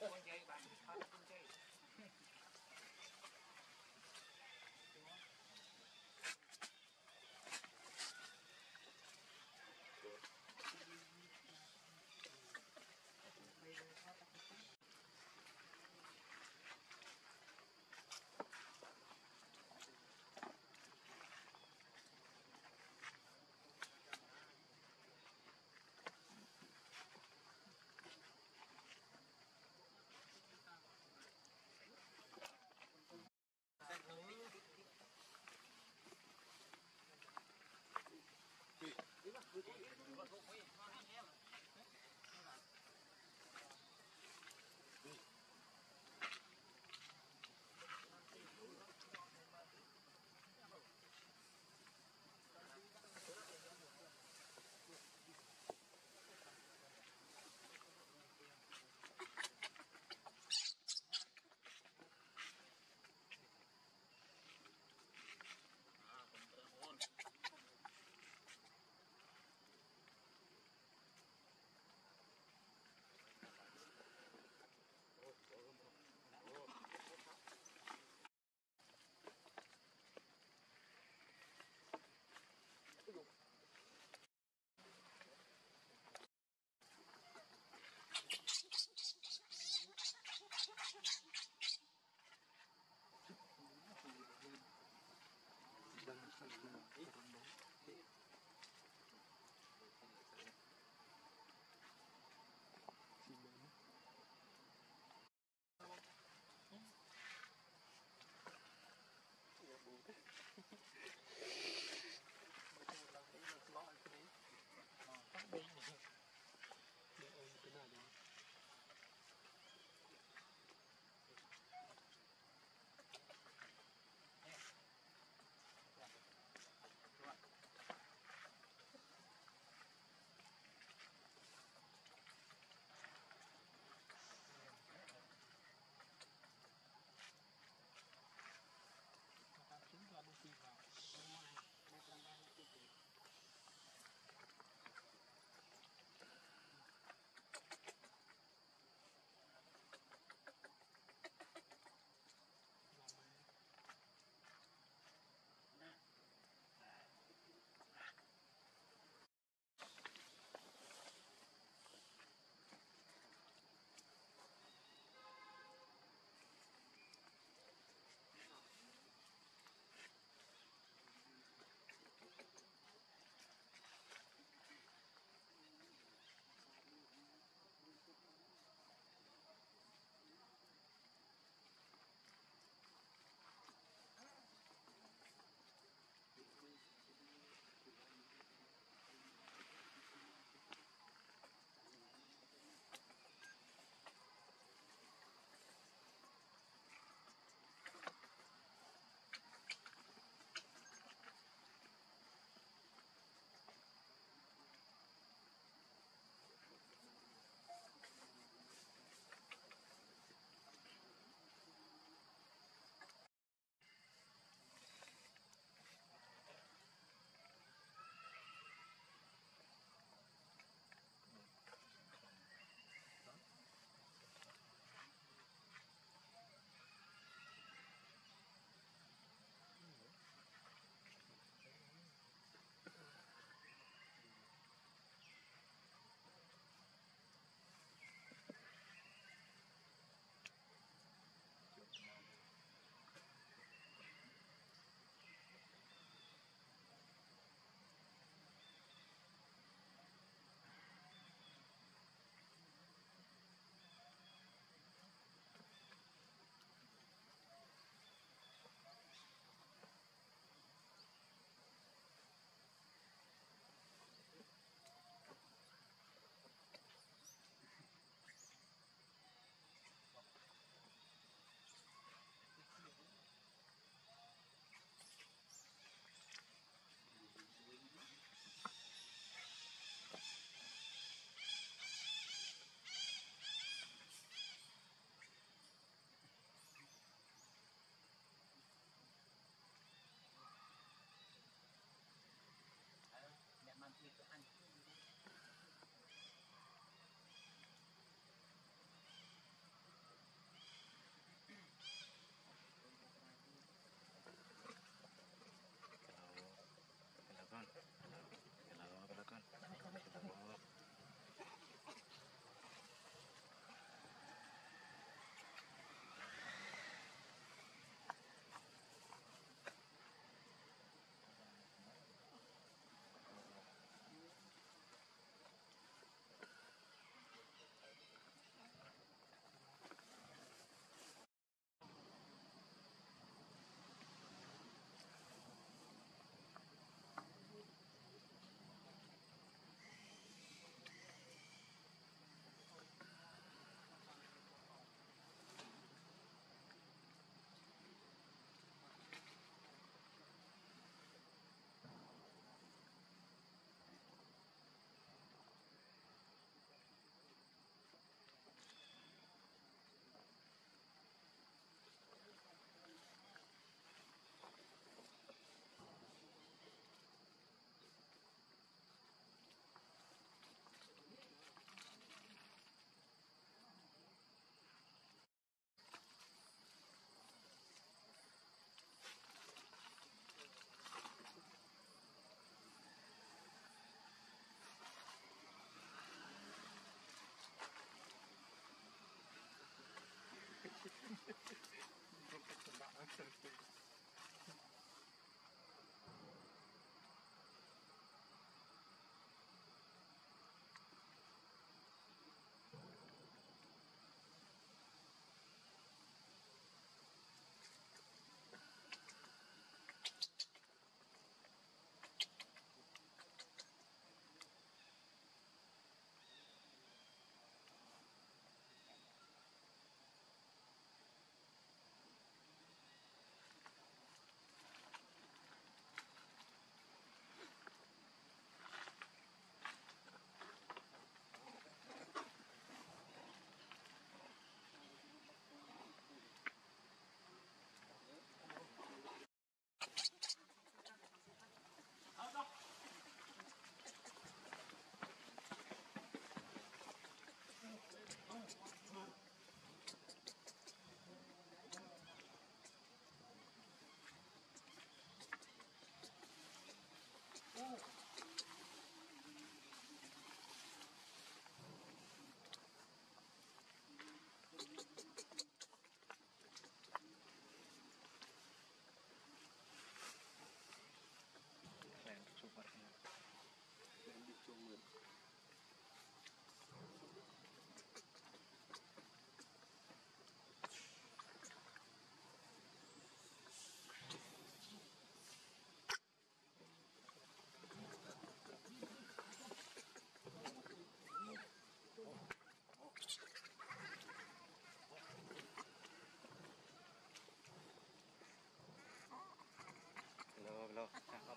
con dây bạn con dây. Thank you.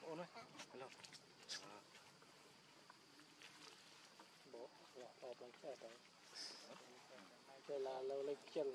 ôn ơi. Bố lọt bằng cái đấy. Đây là lâu lên chân.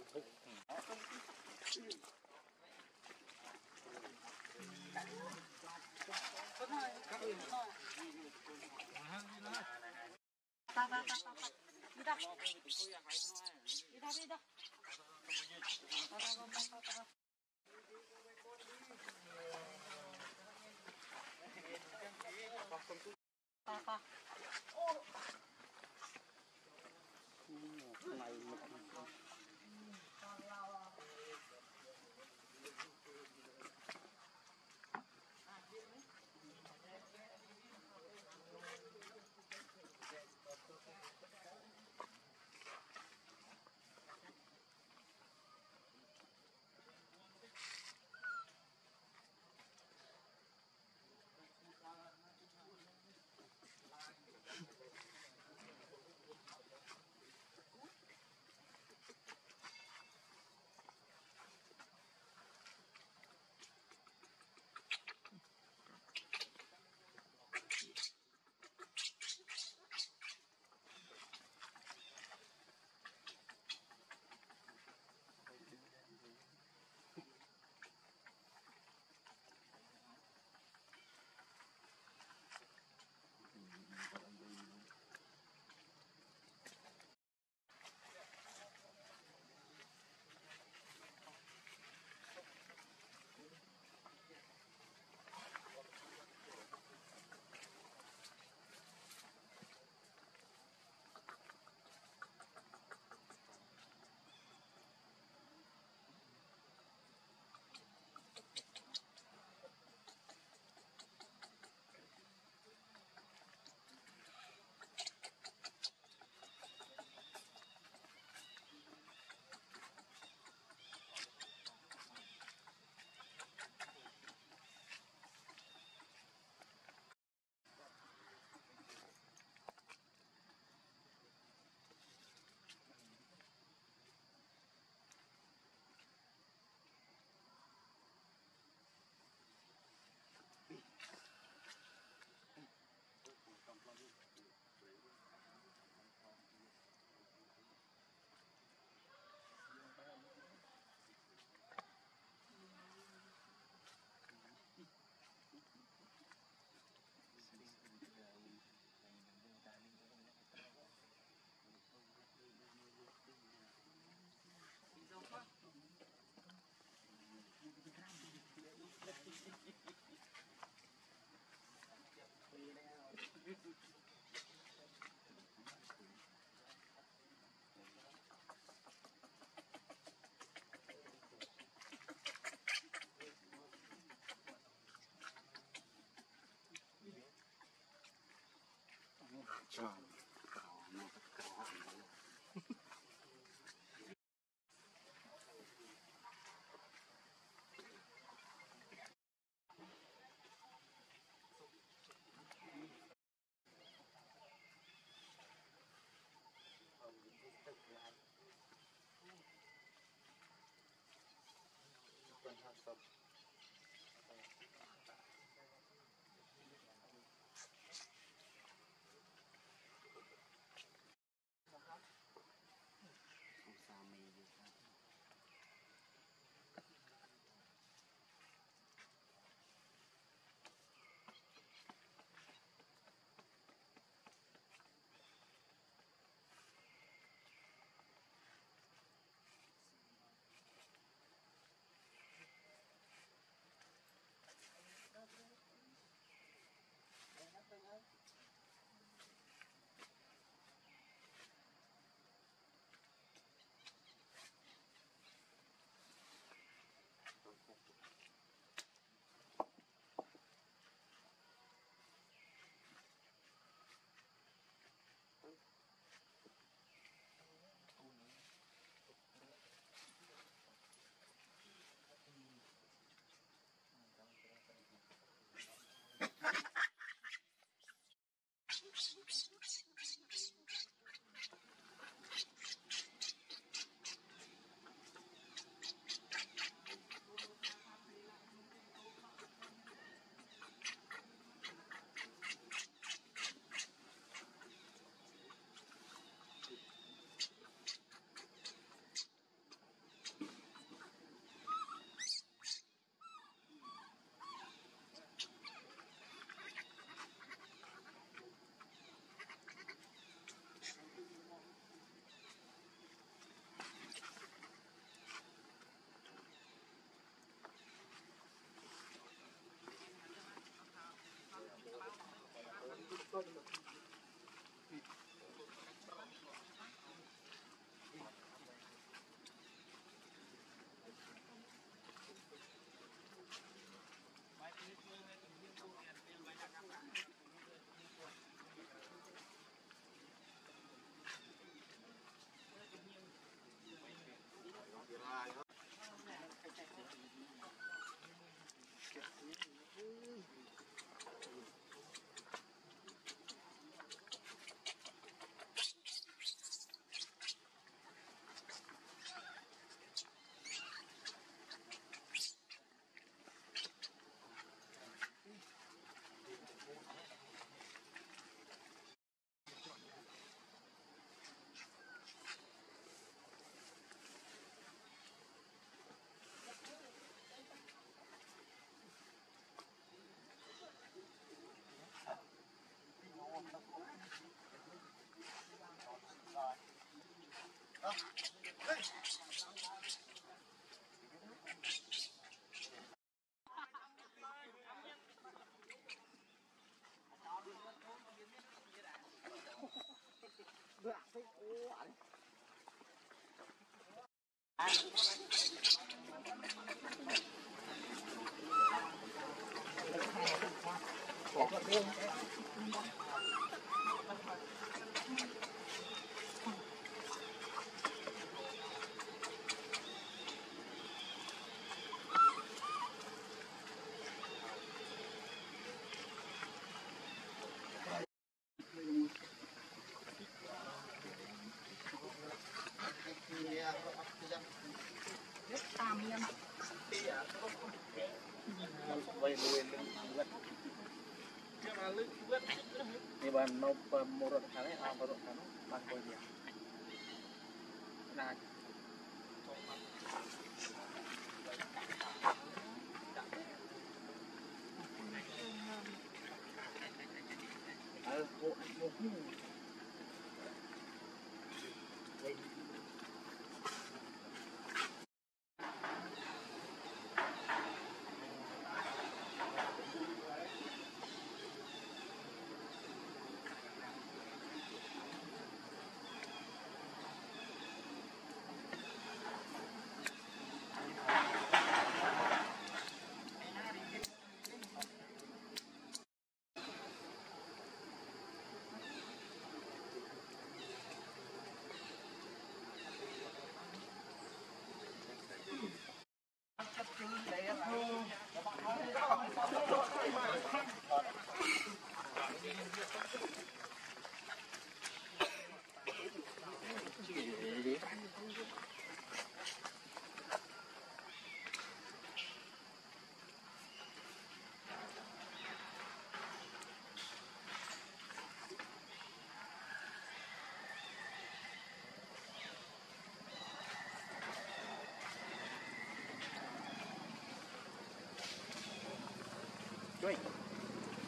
Joy,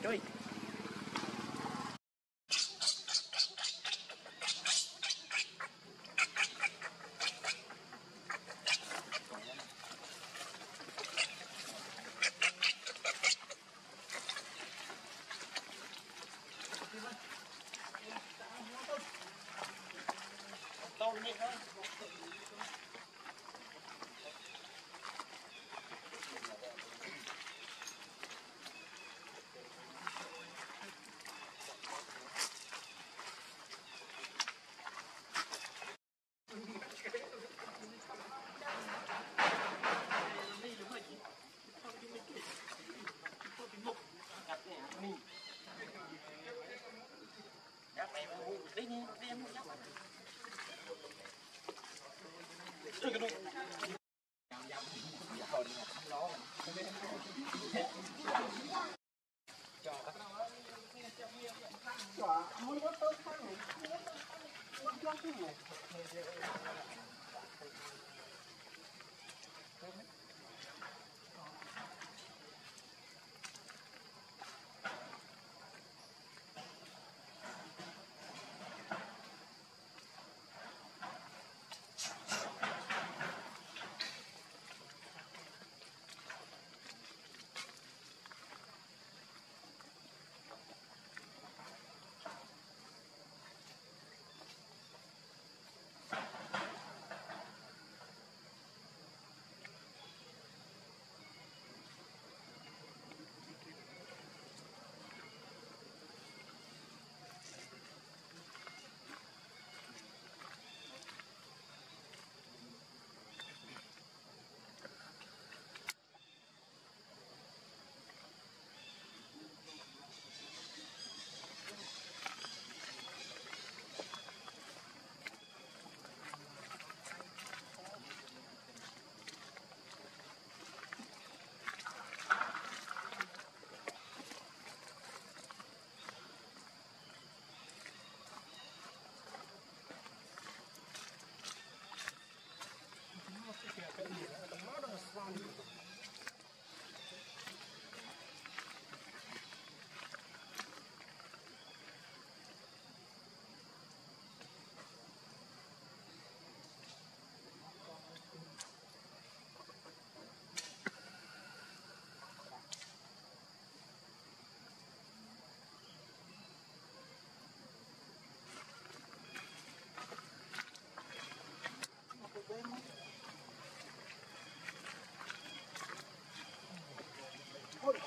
joy.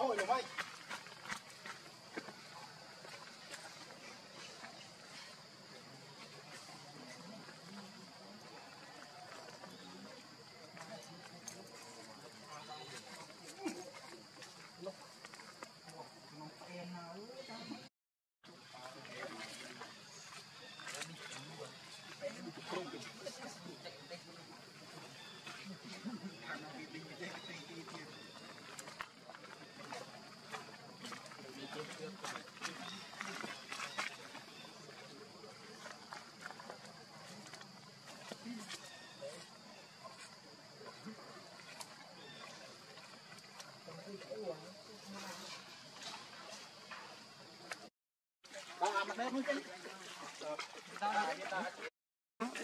rồi đúng không? Hãy subscribe cho kênh Ghiền Mì Gõ để không bỏ lỡ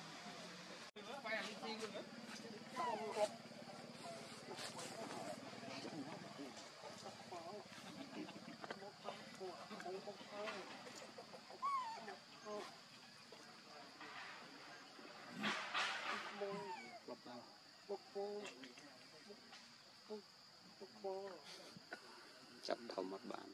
Chắp đầu mặt bạn.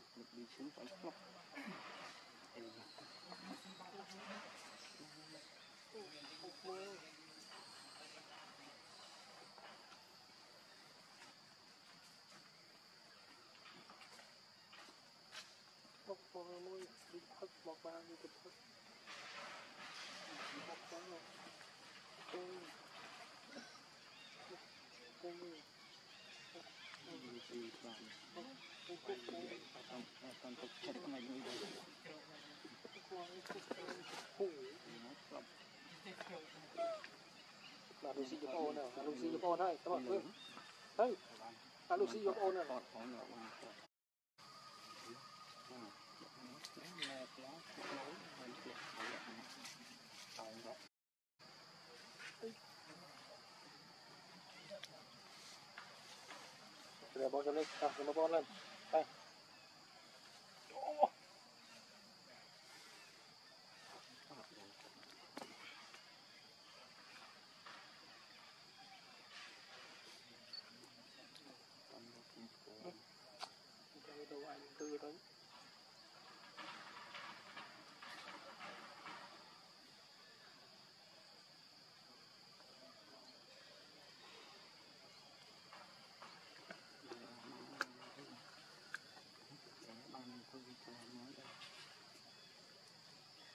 Để bóng cho lên, để bóng lên. Đây. Hãy subscribe cho kênh Ghiền Mì Gõ để không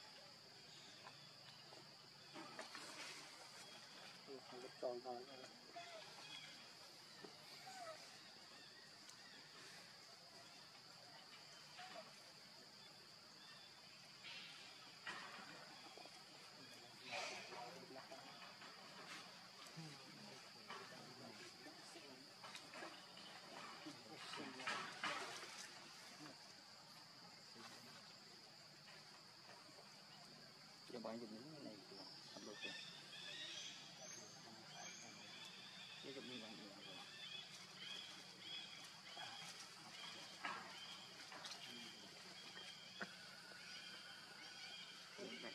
bỏ lỡ những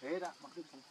thế đã mặc định không?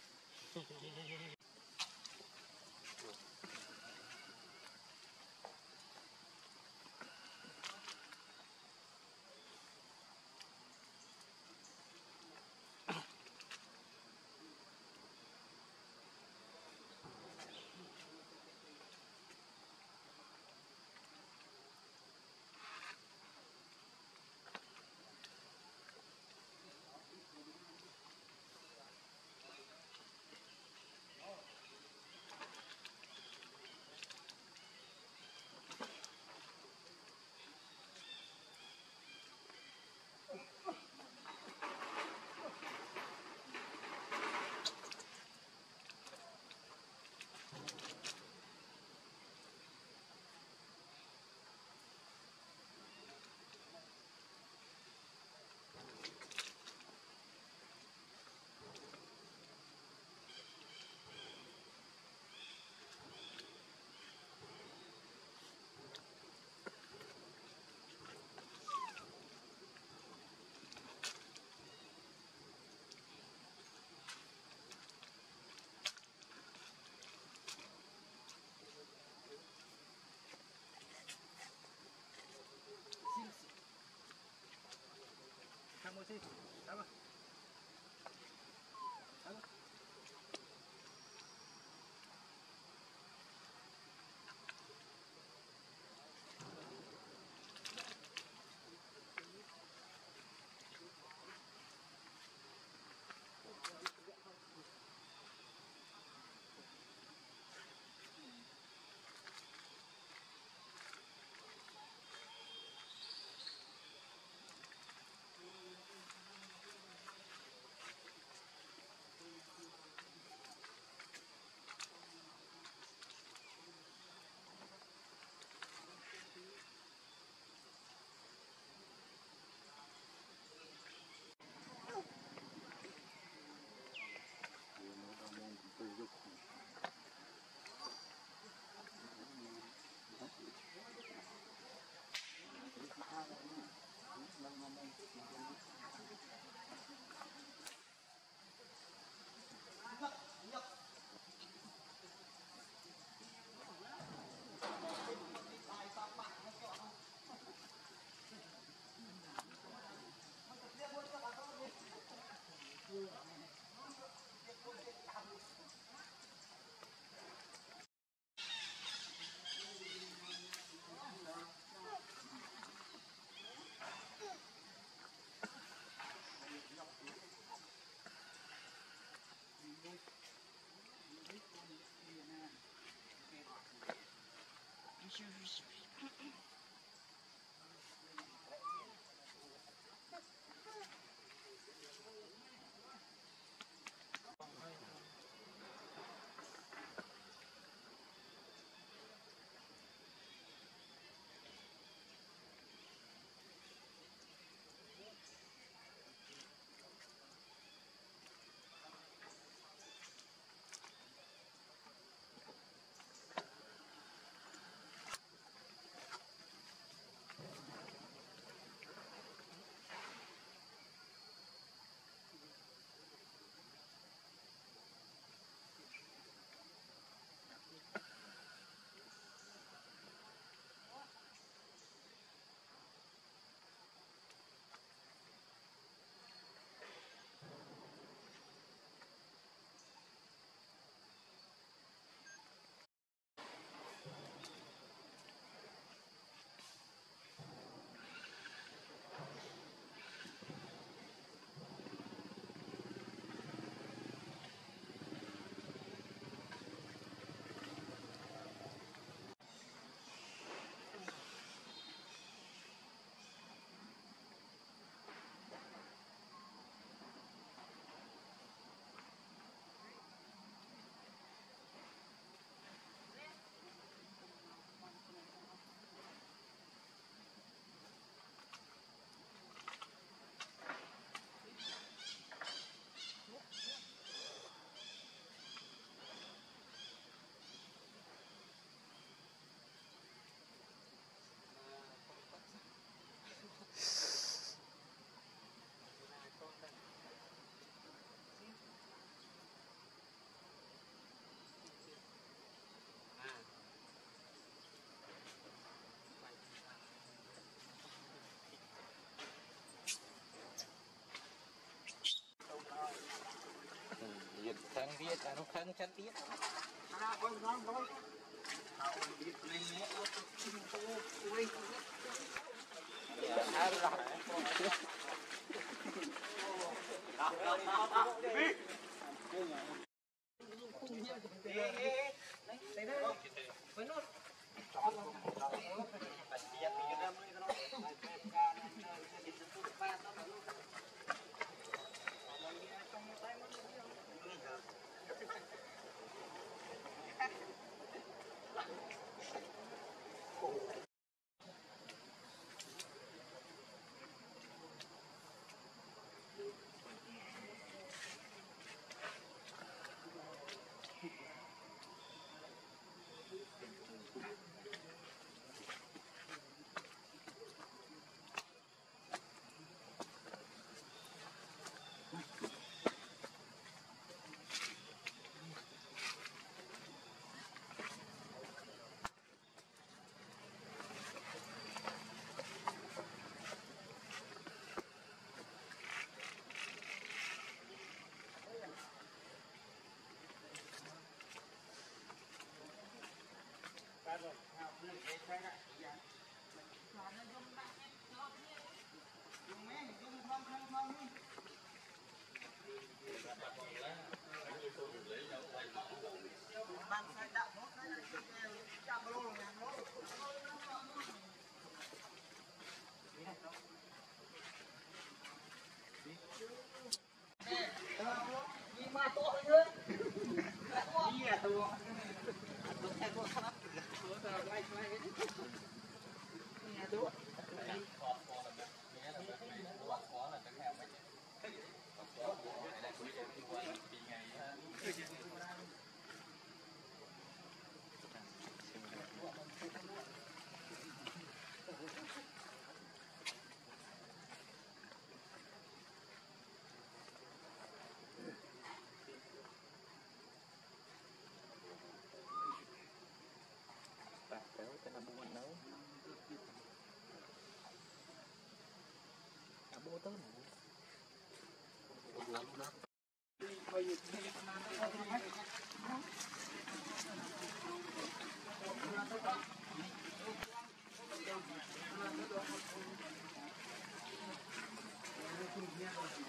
sih? Apa? Apa? Biết là nó khăn chắn biết. À, con ngon rồi. Tao biết này nhé, tôi quên. Hai rồi. Hãy subscribe cho kênh Ghiền Mì Gõ để không bỏ lỡ những video hấp dẫn. Hãy subscribe cho kênh Ghiền Mì Gõ Để không bỏ lỡ những video hấp dẫn.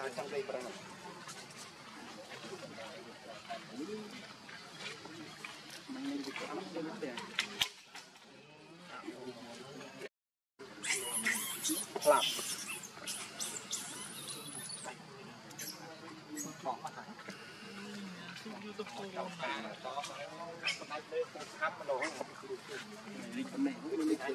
Sang play pernah. Klap. Hãy subscribe cho kênh Ghiền Mì Gõ để không bỏ lỡ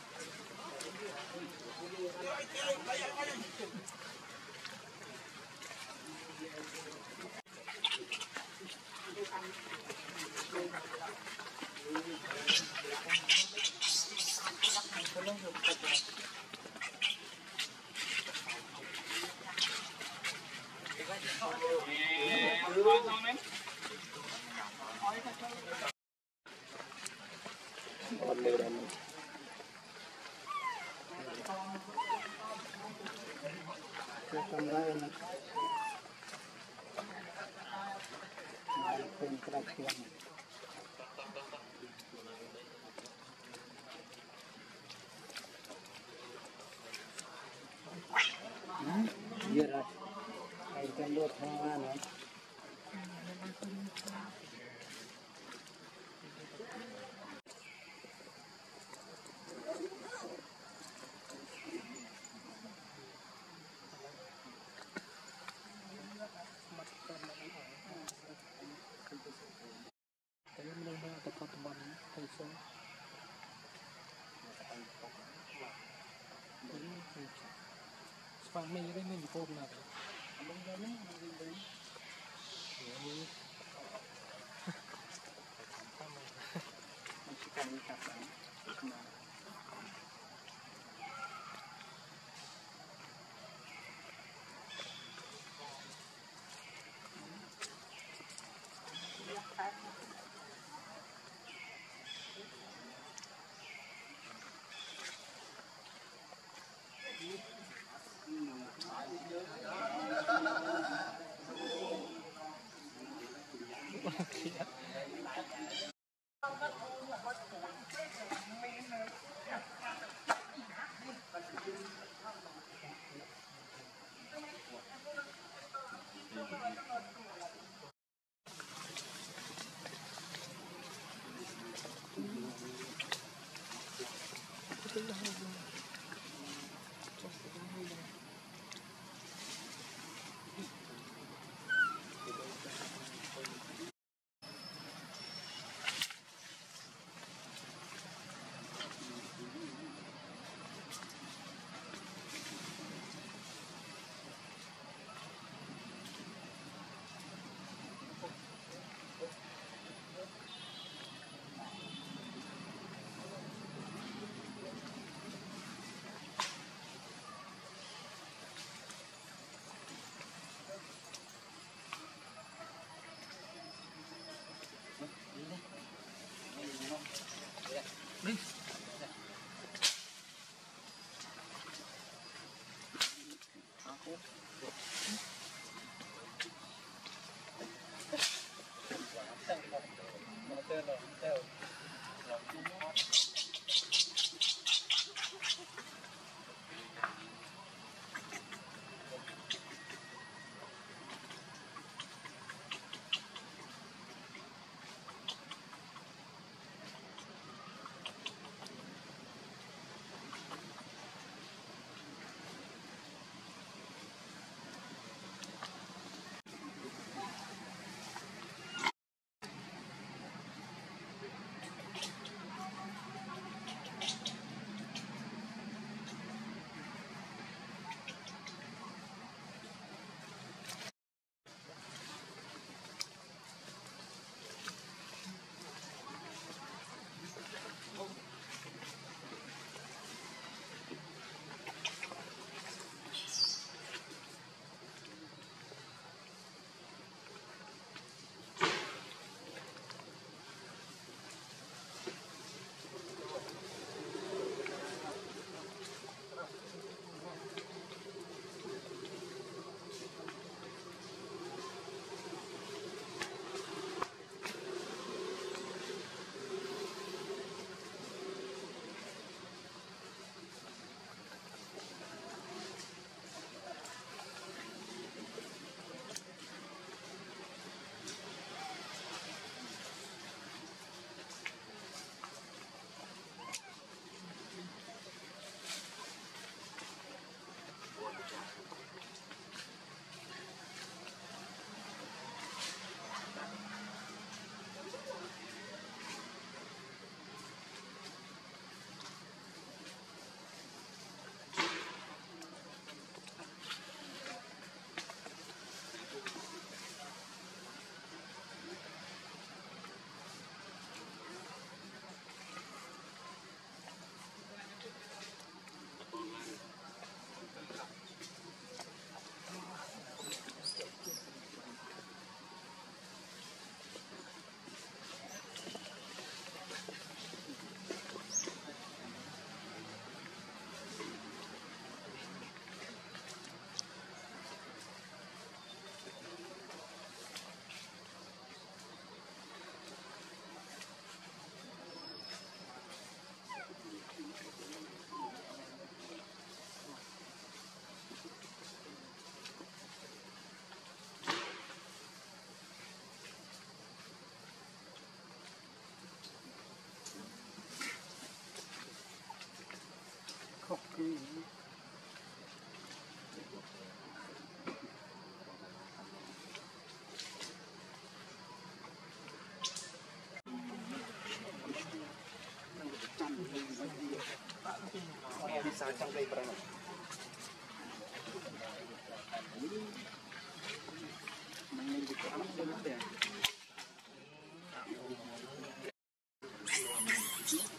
Trong đây berapa?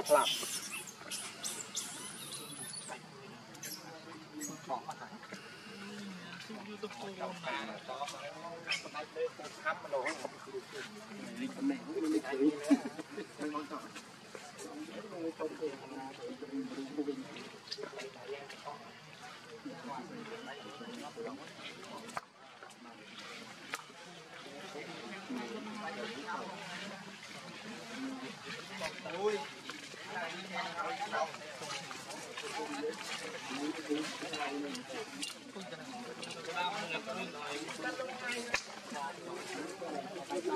Lap. Hãy subscribe cho kênh Ghiền Mì Gõ để không bỏ lỡ Hãy subscribe cho kênh Ghiền Mì Gõ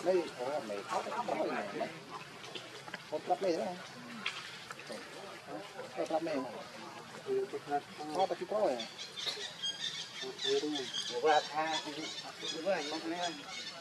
để không bỏ lỡ những video hấp dẫn.